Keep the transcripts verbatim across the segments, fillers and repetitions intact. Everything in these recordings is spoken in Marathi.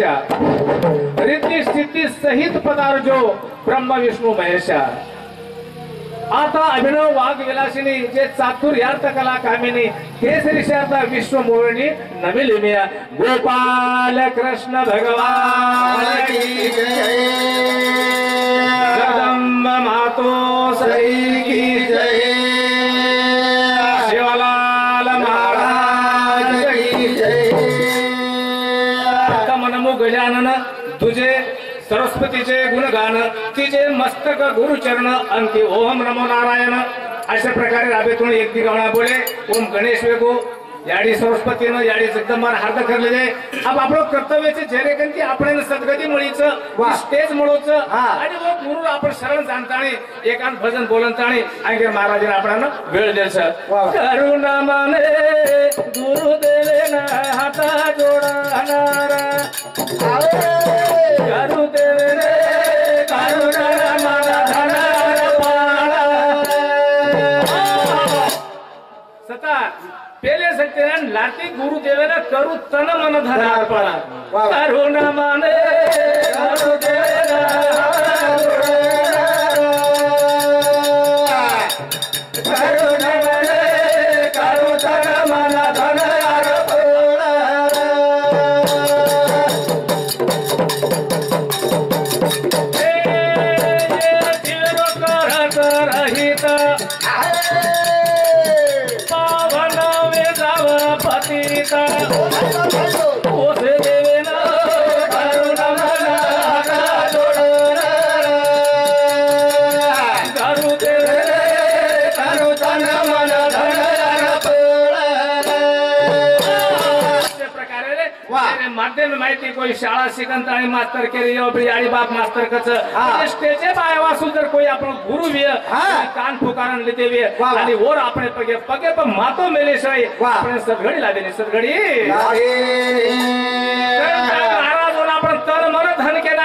नित्या रिद्धि सिद्धि सहित पदार्थ जो ब्रह्म विष्णु महेश आता अभिनव वाघ विलासिनी जे चातुर्यार्थ कला कामिनी केसरीशार्थ विश्व मोहिनी नमिलिमिया गोपाल कृष्ण भगवान की जय जगदम्बा मातो सई की जय शिवलाल महाराज की जय कम नमो गजानन तुझे सरस्वती जे गुणगान तिजे मस्तक गुरुचरण अंति ओम नमो नारायण अशा प्रकारे राबेतून एक दिगावना बोले ओम गणेश वेगो याडी सरस्वतीने याडी जगदंबार हार्द करले जे अब आपलो कर्तव्याचे झेरे कंती आपण सद्गती मुळीचं वा स्टेज मुळोचं आणि वो गुरु आपण शरण जाणताने एकांत भजन बोलंताने आंगे महाराजांना आपणाला वेळ देसर करुणा माने गुरु देवेना हाता जोडणारा आवे करुणा देवेने करुणा माना धना सता पेले सत्यन लाती गुरु देवेने करू तन मन धना पडा करुणा माने गुरु देवेना करुणा माने करू तन मन धना माध्यम माहिती कोई शाळा शिकंत आणि मास्तर केले यो बियाळी बाप मास्तर कच स्टेजे बायवा सुंदर कोई आपण गुरु विय कान ठोकारण लेते विय आणि ओर आपण पगे पगे प मातो मेले सई आपण सगळी लावेने सगळी लावे तन मन धन के ना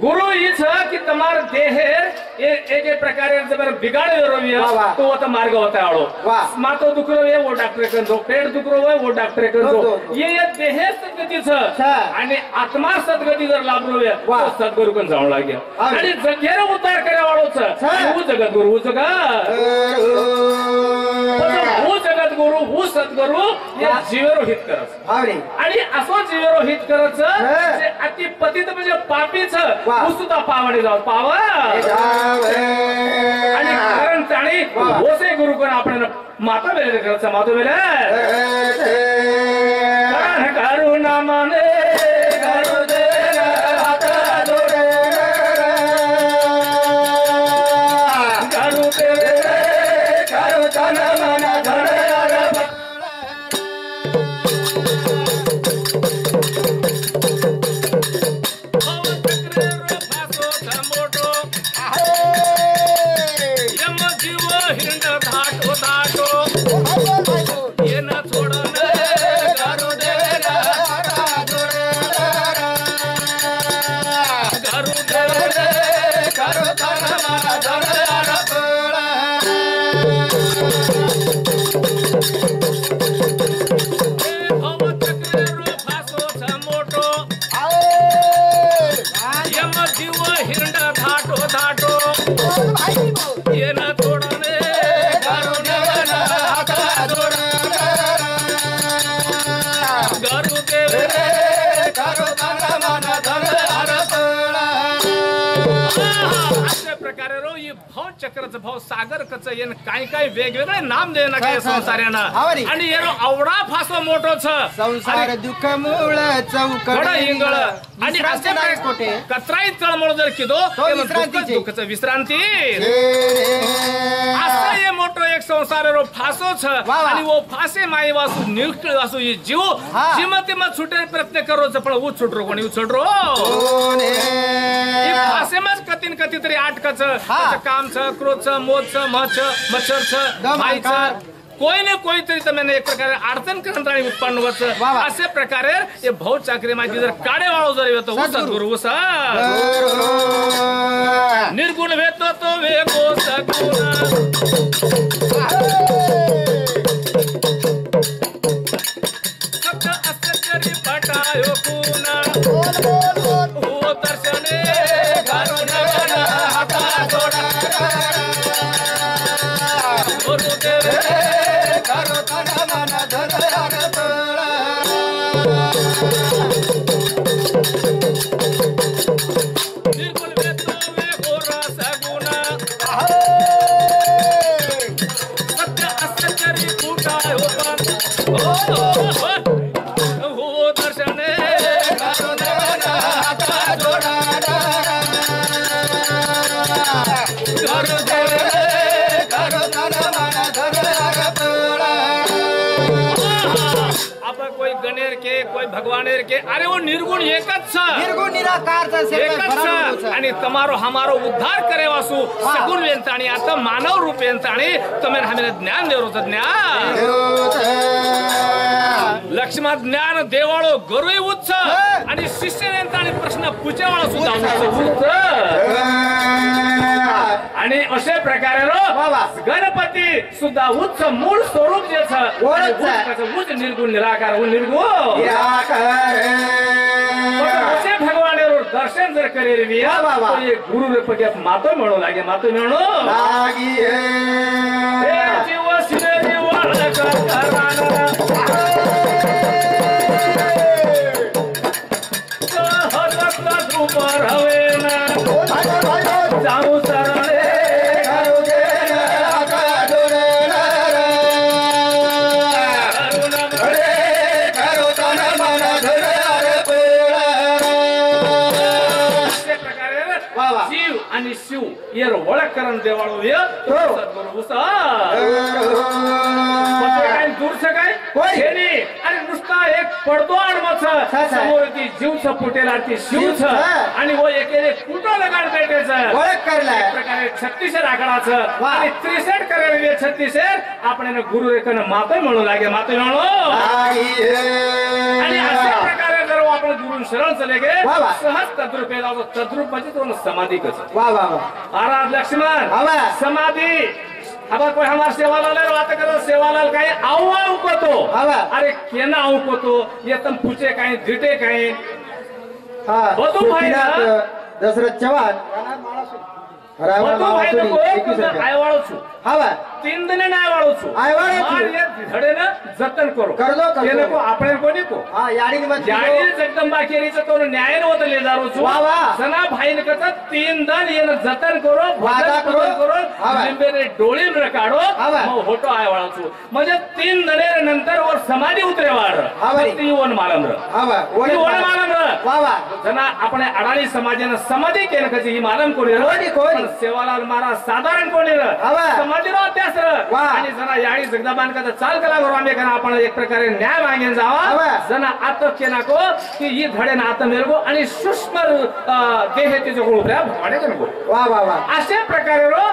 गुरु इस कि तुम्हार देह ये एक एक प्रकार जबर बिगाड़े रोविया तो वो तो मार्ग होता है आड़ो मातो दुख रो ये वो डॉक्टर कर दो पेट दुख रो वो डॉक्टर कर दो ये ये देह सदगति से अने आत्मा सदगति से लाभ रो ये तो सदगुरु को जान लग गया अने जगह रो उतार करे वालों से वो जगत गुरु वो जगह वो जगत गुरु वो सदगुरु ये जीवरो हित करस अने असो जीवरो हित करस जे अति पतित जे पापी से उसुदा पावने जाओ पावा अनि करण ताणी ओसे गुरु को आपने माता बेले कर समातो बेले करण करुणा माने करो देना हाथ जोड़े करो देवे करो तन मन धन चक्रच भाव सागर कच येन काय काय वेगवेगळे नाम देना काय संसाराना आणि येरो आवडा फासो मोठो छ संसार दुख मूळ चौकड इंगळ आणि असे कोटे कचराई तळमळ जर किदो ते दुःखच विश्रांती आस्ते ये मोटो एक संसार रो फासो छ अनि वो फासे माई वासु निल्क वासु ये जीव जिमते म छुटे प्रयत्न करो छ पण उ छुटरो कोणी उ छुटरो ओने ये फासे म कतिन कति तरी आटक छ काम छ क्रोध छ मोद छ मछ मच्छर छ माई छ कोई ने कोई तरी तमेने एक प्रकार अडचण करंतणी उत्पन्न होत असे प्रकारे ये भौ चाकरी माती जर काडे वाळो जर वेतो उ सद्गुरु उ सा निर्गुण वेतो तो वेगो सगुण भगवानेर के अरे वो निर्गुण एकच छ निर्गुण निराकार छ एकच छ आणि तमारो हमारो उद्धार करे वासु सगुण वेंताणी आता मानव रूप वेंताणी तमेन हमेने ज्ञान देरो छ ज्ञान लक्ष्मण ज्ञान देवाळो गुरुई उच्च आणि शिष्य वेंताणी प्रश्न पूछेवाळो सुद्धा उच्च आणि असे प्रकारे रो गणपती सुद्धा उच्च मूळ स्वरूप जे छ उच्च निर्गुण निराकार व निर्गुण असे भगवान दर्शन जर करे रिया बाबा तो ये गुरु ने पगे मातो मिळो लागे मातो मिळो लागी हे जीव सिरे निवाळ करताना ये वळकरण देवाळो ये सद्गुरु उसा काय दूर से काय हेनी अरे नुसता एक पडदो अडवच समोरती जीव छ फुटेलाती शिव छ आणि वो एकेले कुटो लगाड बैठे छ वळक करला एक प्रकारे छत्तीस राखडा छ आणि त्रेसठ करेले छत्तीस आपणेने गुरु एकन माते म्हणू लागे माते म्हणू आणि अशा प्रकारे जर आपण गुरुन शरण चले गे सहज तद्रुपेला तद्रुप म्हणजे तो समाधी कस वा वा महाराज लक्ष्मण समाधि अब कोई हमारे सेवालाल बात करो सेवालाल कहीं आओ आओ को तो अरे केना आओ को तो ये तुम पूछे कहीं झिटे कहीं हाँ बतो भाई ना दशरथ चवान बतो भाई तो कोई आये वालों चु हाँ भाई तीन दिन ना आये वालों चु आये वाले चु ये झड़े ना जतन करो कर दो कर दो ये ना को आपने को नहीं को हाँ यारी ने मत यारी ने जगदम बाकी रीच तो उन्हें न्याय ने वो तो ले जा रहे हो वाह वाह सना भाई ने कहा तीन दिन ये ना जतन करो वादा करो करो जिम्बे ने डोली में रखाड़ो वो होटो आये वालों चु मज़े तीन दिने के नंतर और समाधि उतरे वार तीन वन मालम रहा वन मालम रहा वाह वाह सना अपने अड़ाली समाज ने समाधि के ना कहीं मालम को ले रहा सेवालाल महाराज साधारण को ले रहा समाधि रहा त्यास रहा यानी सना यारी जगदबान का तो चाल कला करवाने का ना अपने एक प्रकारे न्याय मांगे जावा सना आतो के ना को कि ये धड़े ना आतो मेरे को अनि सुष्म देह ते जो गुण रहा भगवाने का गुण वाह वाह वाह ऐसे प्रकारे रो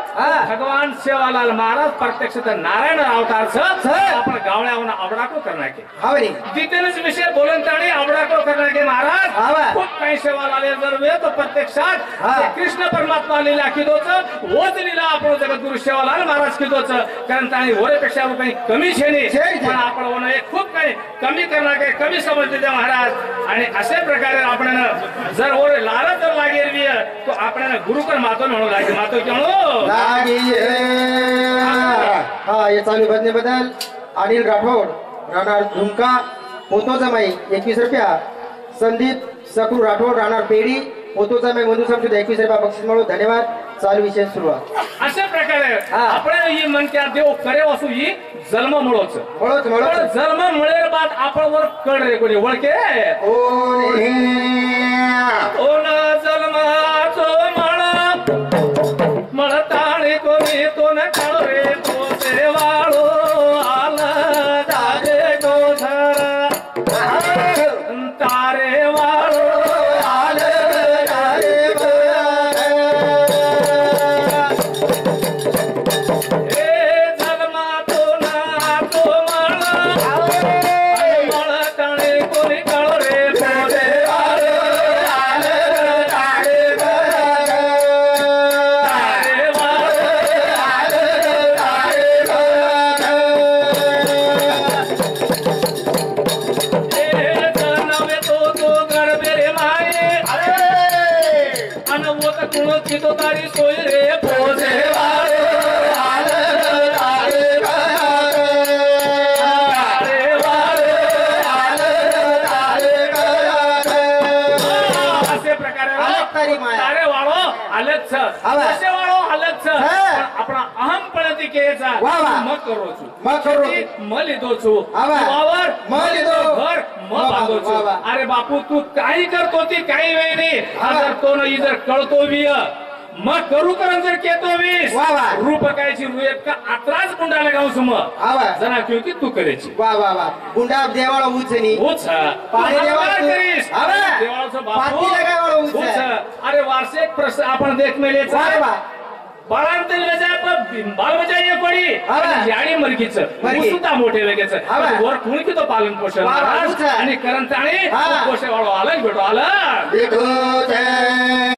भगवान सेवालाल महाराज प्रत्यक्ष तो नारायण अवतार से अपने गाँव में उन्हें अवड़ा को करना के हवरी जितने विषय बोलन ताने अवड़ा को करना के महाराज खुद कहीं सेवालाल जरूर तो प्रत्यक्षात कृष्ण परमात्मा लीला की दो वो लीला अपनो जगत गुरु सेवालाल महाराज की दो कारण ताने होरे पेक्षा वो कहीं कमी छे नहीं पण आपण उन्हें खूब कहीं कमी करना के कमी समझते थे महाराज आणि असे प्रकारे आपण जर और लारा तर लागेल भी तो आपण गुरु कर मातो म्हणू लागे मातो क्यों लागे हां ये चालू बदने बदल अनिल राठौड़ राणार झुमका पोतो जमाई एकवीस रुपया संदीप सकू राठौड़ राणार पेड़ी पोतो जमाई बंधु सब सुद्धा एकवीस रुपया बक्षीस म्हणू धन्यवाद चालू विषय सुरुवात अशा प्रकारे आपण ही मन क्या देव करे असू ही जन्म मुळोच मुळोच मुळोच जन्म मुळेर बाद आपण वर कड रे कोणी ओळखे ओ ने ओन जन्माचो मळ मळ ताणे कोणी तो न काळ रे कसे वाळो हालत छ आपण अहम पळती केचा म करो छु म करो म लिदो छु वावर म लिदो घर म भागो छु अरे बापू तू काही करतो ती काही वेळ नाही अगर तो न इधर कळतो भी म करू करन जर केतो वीस रूप कायची रुएत का आत्रास गुंडाला गाव सुम जना क्यों की तू करेची वा वा वा गुंडा देवाळो उचनी उच पाणी देवाळ करीस अरे देवाळो बापू अरे वार्षिक प्रश्न आपण देख मेले बाळांतील गजाप बाल बजाईये पडी याणी मरकीच मुसुता मोठे वेगेच वर कोणी की तो पालन पोषण आणि करंताणी पोषे वाळो आलं भेटो आलं भेटो ते